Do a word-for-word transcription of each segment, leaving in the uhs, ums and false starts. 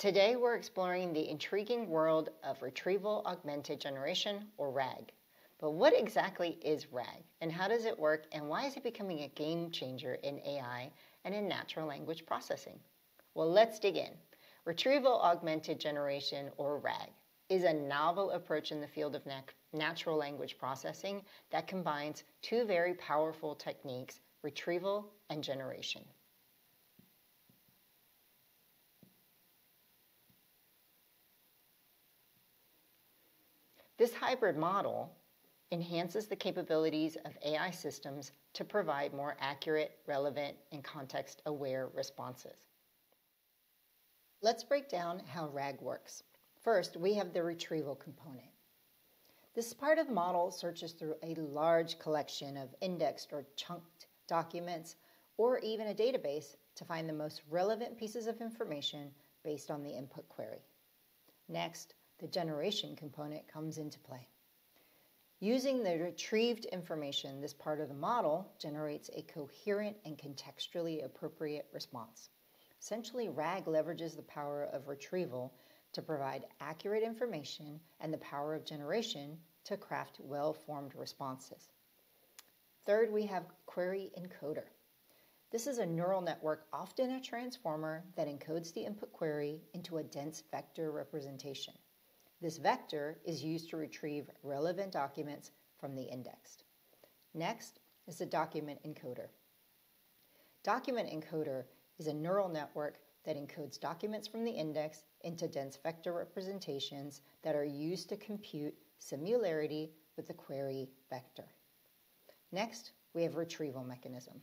Today we're exploring the intriguing world of Retrieval Augmented Generation, or RAG. But what exactly is RAG, and how does it work, and why is it becoming a game changer in A I and in natural language processing? Well, let's dig in. Retrieval Augmented Generation, or RAG, is a novel approach in the field of nat- natural language processing that combines two very powerful techniques, retrieval and generation. This hybrid model enhances the capabilities of A I systems to provide more accurate, relevant, and context-aware responses. Let's break down how RAG works. First, we have the retrieval component. This part of the model searches through a large collection of indexed or chunked documents, or even a database, to find the most relevant pieces of information based on the input query. Next, the generation component comes into play. Using the retrieved information, this part of the model generates a coherent and contextually appropriate response. Essentially, RAG leverages the power of retrieval to provide accurate information and the power of generation to craft well-formed responses. Third, we have query encoder. This is a neural network, often a transformer, that encodes the input query into a dense vector representation. This vector is used to retrieve relevant documents from the indexed. Next is the document encoder. Document encoder is a neural network that encodes documents from the index into dense vector representations that are used to compute similarity with the query vector. Next, we have retrieval mechanism.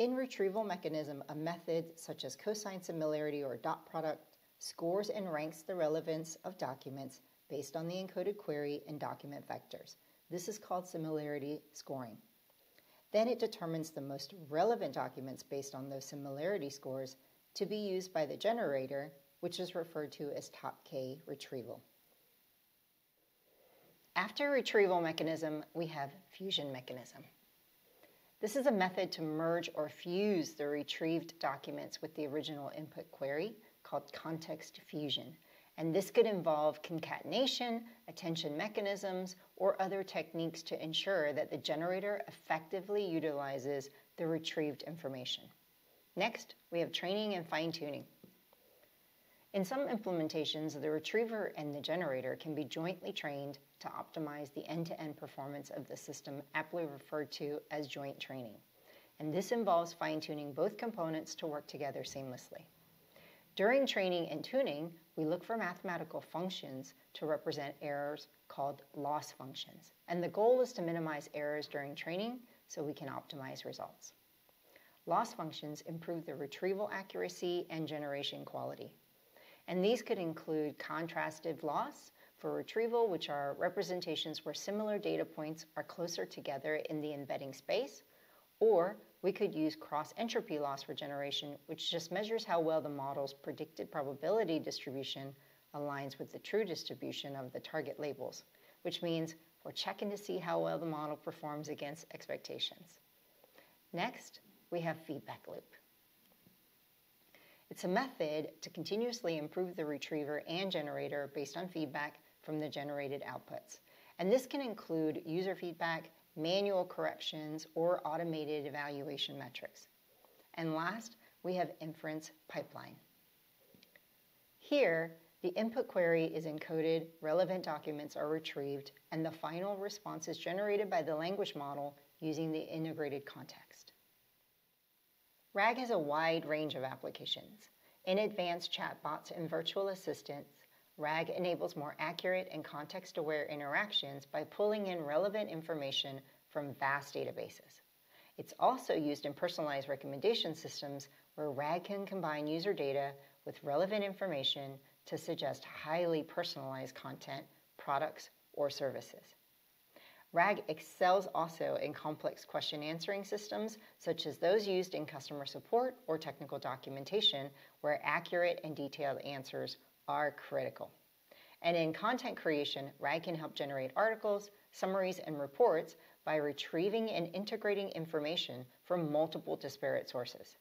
In retrieval mechanism, a method such as cosine similarity or dot product scores and ranks the relevance of documents based on the encoded query and document vectors. This is called similarity scoring. Then it determines the most relevant documents based on those similarity scores to be used by the generator, which is referred to as top K retrieval. After retrieval mechanism, we have fusion mechanism. This is a method to merge or fuse the retrieved documents with the original input query, called context fusion, and this could involve concatenation, attention mechanisms, or other techniques to ensure that the generator effectively utilizes the retrieved information. Next, we have training and fine-tuning. In some implementations, the retriever and the generator can be jointly trained to optimize the end-to-end performance of the system, aptly referred to as joint training, and this involves fine-tuning both components to work together seamlessly. During training and tuning, we look for mathematical functions to represent errors called loss functions. And the goal is to minimize errors during training so we can optimize results. Loss functions improve the retrieval accuracy and generation quality. And these could include contrastive loss for retrieval, which are representations where similar data points are closer together in the embedding space, or we could use cross entropy loss for generation, which just measures how well the model's predicted probability distribution aligns with the true distribution of the target labels, which means we're checking to see how well the model performs against expectations. Next, we have feedback loop. It's a method to continuously improve the retriever and generator based on feedback from the generated outputs. And this can include user feedback, manual corrections, or automated evaluation metrics. And last, we have inference pipeline. Here, the input query is encoded, relevant documents are retrieved, and the final response is generated by the language model using the integrated context. RAG has a wide range of applications. In advanced chatbots and virtual assistants, RAG enables more accurate and context-aware interactions by pulling in relevant information from vast databases. It's also used in personalized recommendation systems where RAG can combine user data with relevant information to suggest highly personalized content, products, or services. RAG excels also in complex question answering systems, such as those used in customer support or technical documentation, where accurate and detailed answers are critical. And in content creation, RAG can help generate articles, summaries, and reports by retrieving and integrating information from multiple disparate sources.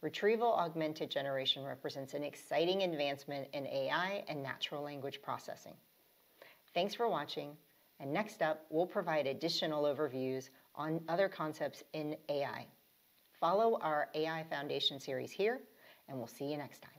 Retrieval augmented generation represents an exciting advancement in A I and natural language processing. Thanks for watching, and next up, we'll provide additional overviews on other concepts in A I. Follow our A I Foundation series here, and we'll see you next time.